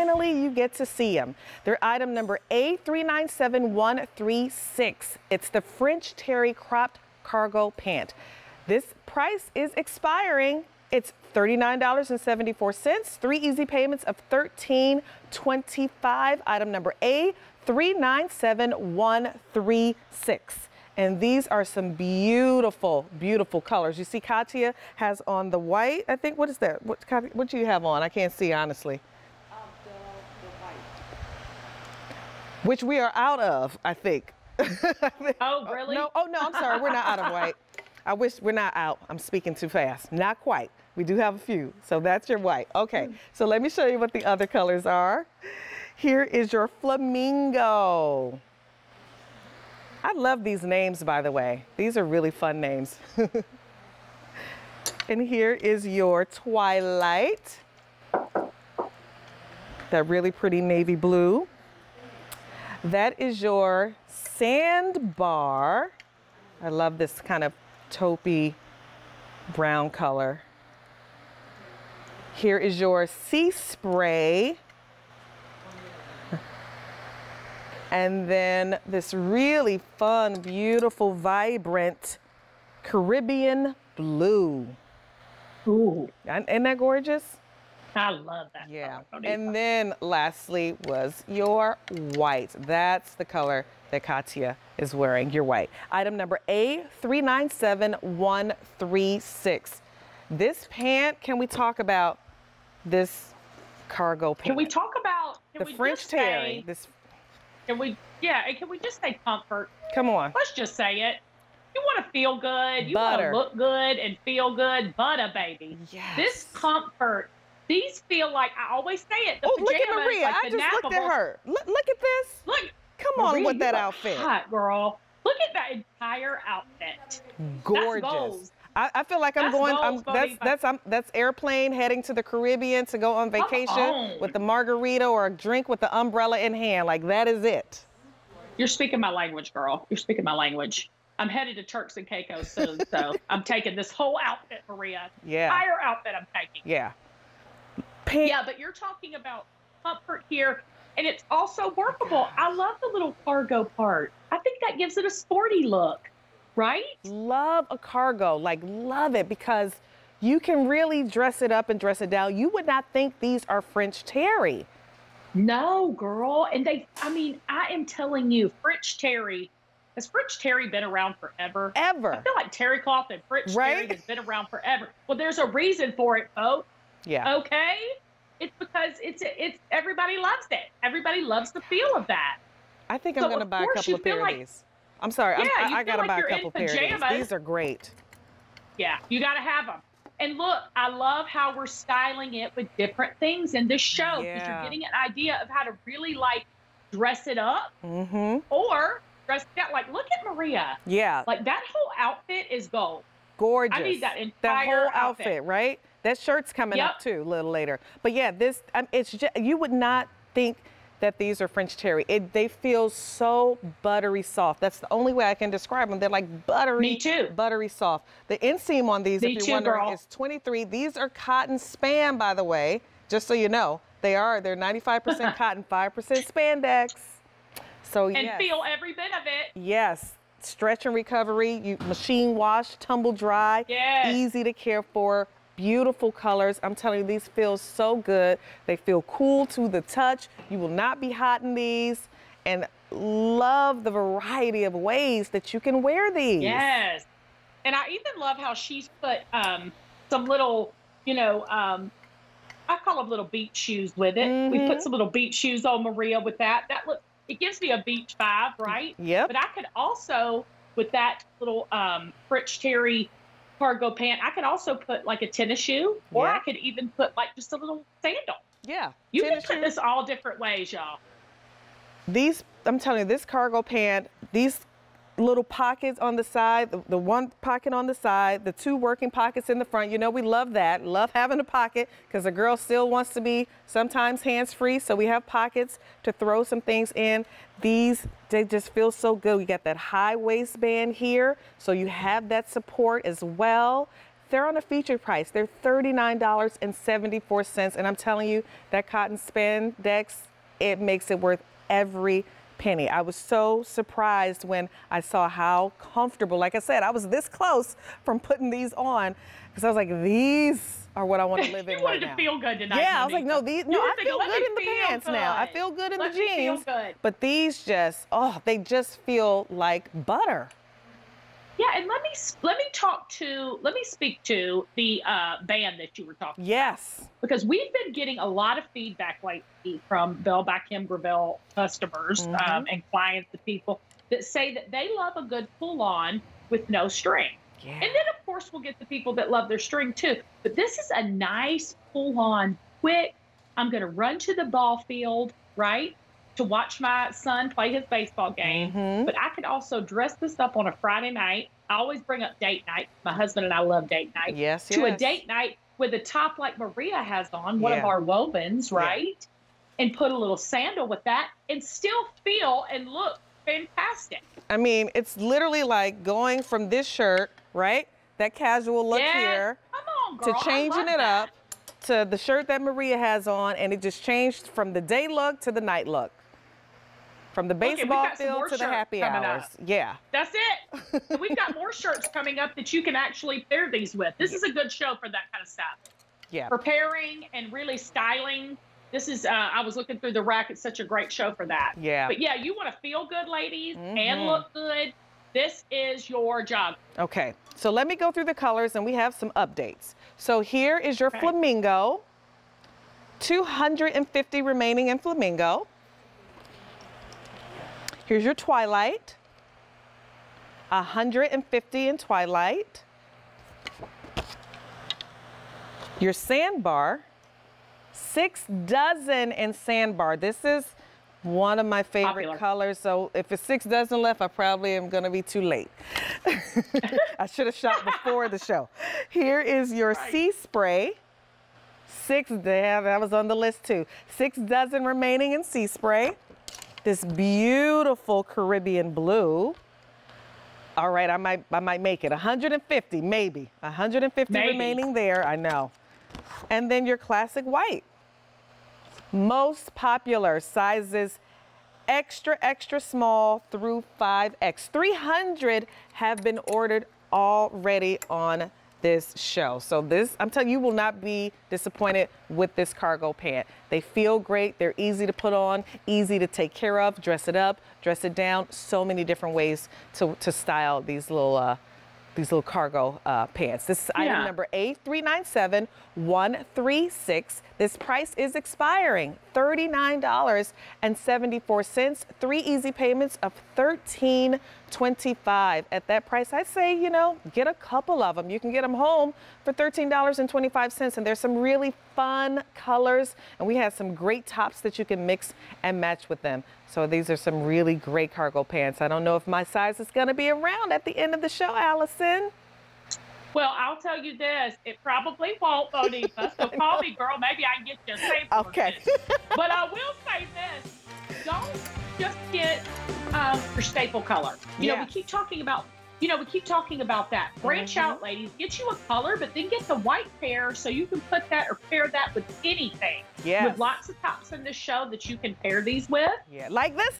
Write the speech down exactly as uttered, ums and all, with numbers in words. Finally, you get to see them. They're item number A three nine seven one three six. It's the French Terry cropped cargo pant. This price is expiring. It's thirty-nine dollars and seventy-four cents, three easy payments of thirteen twenty-five. Item number A three nine seven one three six. And these are some beautiful, beautiful colors. You see Katia has on the white, I think. What is that? What, Katia, what do you have on? I can't see, honestly. Uh, the, the white. Which we are out of, I think. Oh, really? No, oh, no, I'm sorry. We're not out of white. I wish we're not out. I'm speaking too fast. Not quite. We do have a few. So that's your white. Okay. Mm. So let me show you what the other colors are. Here is your flamingo. I love these names, by the way. These are really fun names. And here is your twilight. That really pretty navy blue. That is your sandbar. I love this kind of taupey brown color. Here is your sea spray. And then this really fun, beautiful, vibrant Caribbean blue. Ooh. Isn't that gorgeous? I love that. Yeah. Color. And then lastly was your white. That's the color that Katia is wearing, your white. Item number A three nine seven one three six. This pant, can we talk about this cargo pant? Can we talk about the French Terry? This Can we, yeah, and can we just say comfort? Come on. Let's just say it. You want to feel good. You want to look good and feel good. Butter, baby. Yes. This comfort, these feel like, I always say it, the oh, pajamas, look at Maria. Like I the just looked at her. Look, look at this. Look. Come on Maria, with that outfit. Hot, girl. Look at that entire outfit. Gorgeous. I, I feel like I'm that's going, goals, I'm, that's, that's, I'm, that's airplane heading to the Caribbean to go on vacation with the margarita or a drink with the umbrella in hand. Like, that is it. You're speaking my language, girl. You're speaking my language. I'm headed to Turks and Caicos soon, so I'm taking this whole outfit, Maria. Yeah. Entire outfit I'm taking. Yeah. Pink. Yeah, but you're talking about comfort here, and it's also workable. I love the little cargo part. I think that gives it a sporty look. Right? Love a cargo, like love it, because you can really dress it up and dress it down. You would not think these are French Terry. No, girl. And they, I mean, I am telling you, French Terry, has French Terry been around forever? Ever. I feel like terry cloth and French right? Terry has been around forever. Well, there's a reason for it, folks. Yeah. Okay? It's because it's, it's everybody loves it. Everybody loves the feel of that. I think so I'm going to buy a couple of pair of these. I'm sorry, yeah, I'm, I, I gotta like buy a couple pairs. These are great. Yeah, you gotta have them. And look, I love how we're styling it with different things in this show, because yeah. You're getting an idea of how to really like dress it up mm-hmm. or dress it out. Like, look at Maria. Yeah. Like that whole outfit is gold. Gorgeous. I need that entire the whole outfit. outfit, right? That shirt's coming yep. up too a little later. But yeah, this, um, it's just, you would not think that these are French Terry. It, they feel so buttery soft. That's the only way I can describe them. They're like buttery, Me too. buttery soft. The inseam on these, Me if you're wondering, girl. is twenty-three. These are cotton span, by the way, just so you know. They are, they're ninety-five percent cotton, five percent spandex. So And yes. feel every bit of it. Yes, stretch and recovery, you machine wash, tumble dry, yes. easy to care for. Beautiful colors. I'm telling you, these feel so good. They feel cool to the touch. You will not be hot in these. And love the variety of ways that you can wear these. Yes. And I even love how she's put um, some little, you know, um, I call them little beach shoes with it. Mm-hmm. We put some little beach shoes on Maria with that. That look, it gives me a beach vibe, right? Yep. But I could also, with that little um, French Terry cargo pant, I could also put like a tennis shoe, or yeah. I could even put like just a little sandal. Yeah. You tennis can put shoes. this all different ways, y'all. These, I'm telling you, this cargo pant, these little pockets on the side, the, the one pocket on the side, the two working pockets in the front. You know, we love that. Love having a pocket because a girl still wants to be sometimes hands-free. So we have pockets to throw some things in. These, they just feel so good. We got that high waistband here. So you have that support as well. they're on a feature price. They're thirty-nine dollars and seventy-four cents. And I'm telling you, that cotton spandex, it makes it worth every penny. I was so surprised when I saw how comfortable, like I said, I was this close from putting these on because I was like, these are what I want to live in right now. You wanted to feel good tonight. Yeah, I was like, no, these, no, I feel good in the pants now. I feel good in the jeans. But these just, oh, they just feel like butter. Yeah, and let me let me talk to let me speak to the uh, band that you were talking. Yes, about. Because we've been getting a lot of feedback lately from Belle by Kim Gravel customers mm-hmm. um, and clients, the people that say that they love a good pull-on with no string. Yeah. And then of course we'll get the people that love their string too. But this is a nice pull-on, quick. I'm going to run to the ball field, right? To watch my son play his baseball game, mm-hmm. but I could also dress this up on a Friday night. I always bring up date night. My husband and I love date night. Yes, to yes. a date night with a top like Maria has on, one yeah. of our wovens, right? Yeah. And put a little sandal with that and still feel and look fantastic. I mean, it's literally like going from this shirt, right? That casual look yes. here. Come on, girl. To changing it that. up to the shirt that Maria has on, and it just changed from the day look to the night look. From the baseball okay, field to the happy hours. Up. Yeah. That's it. So we've got more shirts coming up that you can actually pair these with. This yeah. is a good show for that kind of stuff. Yeah. Preparing and really styling. This is, uh, I was looking through the rack. It's such a great show for that. Yeah. But yeah, you want to feel good, ladies, mm-hmm. and look good. This is your job. Okay. So let me go through the colors, and we have some updates. So here is your okay. flamingo. two hundred fifty remaining in flamingo. Here's your twilight, one hundred fifty in twilight. Your sandbar, six dozen in sandbar. This is one of my favorite Popular. colors, so if it's six dozen left, I probably am gonna be too late. I should have shot before the show. Here is your right. sea spray, six, yeah, that was on the list too. Six dozen remaining in sea spray. This beautiful Caribbean blue. All right, I might I might make it. one hundred fifty, maybe. one hundred fifty maybe. Remaining there, I know. And then your classic white. Most popular sizes extra, extra small through five X. three hundred have been ordered already on this show. So this, I'm telling you, you will not be disappointed with this cargo pant. They feel great. They're easy to put on, easy to take care of, dress it up, dress it down. So many different ways to, to style these little uh, these little cargo uh, pants. This is yeah. item number A three nine seven one three six. This price is expiring, thirty-nine dollars and seventy-four cents, three easy payments of thirteen twenty-five. At that price, I'd say, you know, get a couple of them. You can get them home for thirteen dollars and twenty-five cents, and there's some really fun colors, and we have some great tops that you can mix and match with them. So these are some really great cargo pants. I don't know if my size is gonna be around at the end of the show, Allison. Well, I'll tell you this, it probably won't, Monifa, so call me, girl. Maybe I can get you a safe Okay. But I will say this, don't just get um, your staple color. You yeah. know, we keep talking about, you know, we keep talking about that. Branch mm-hmm. out, ladies. Get you a color, but then get the white pair so you can put that or pair that with anything. Yeah. With lots of tops in this show that you can pair these with. Yeah, like this.